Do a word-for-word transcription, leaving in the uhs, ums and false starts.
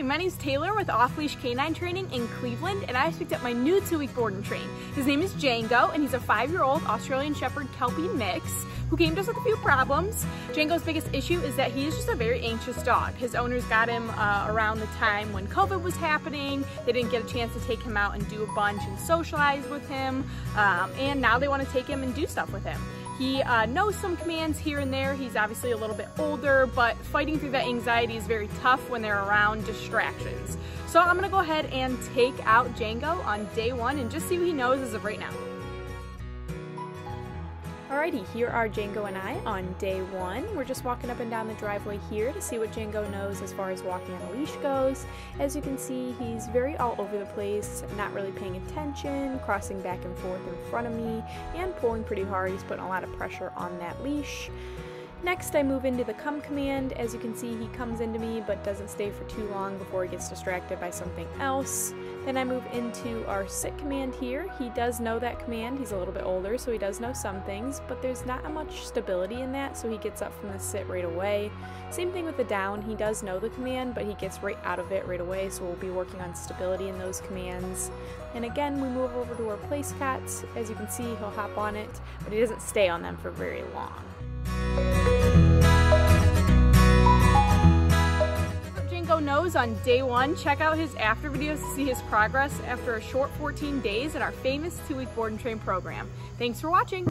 Hi, my name is Taylor with Off Leash K nine Training in Cleveland, and I've picked up my new two-week board and train. His name is Jango, and he's a five-year-old Australian Shepherd Kelpie Mix who came to us with a few problems. Jango's biggest issue is that he is just a very anxious dog. His owners got him uh, around the time when COVID was happening. They didn't get a chance to take him out and do a bunch and socialize with him, um, and now they want to take him and do stuff with him. He uh, knows some commands here and there. He's obviously a little bit older, but fighting through that anxiety is very tough when they're around distractions. So I'm gonna go ahead and take out Jango on day one and just see what he knows as of right now. Alrighty, here are Jango and I on day one. We're just walking up and down the driveway here to see what Jango knows as far as walking on a leash goes. As you can see, he's very all over the place, not really paying attention, crossing back and forth in front of me, and pulling pretty hard. He's putting a lot of pressure on that leash. Next, I move into the come command. As you can see, he comes into me but doesn't stay for too long before he gets distracted by something else. Then I move into our sit command here. He does know that command. He's a little bit older, so he does know some things, but there's not much stability in that, so he gets up from the sit right away. Same thing with the down. He does know the command, but he gets right out of it right away, so we'll be working on stability in those commands. And again, we move over to our place cots. As you can see, he'll hop on it, but he doesn't stay on them for very long. Knows on day one. Check out his after videos to see his progress after a short fourteen days in our famous two-week board and train program. Thanks for watching.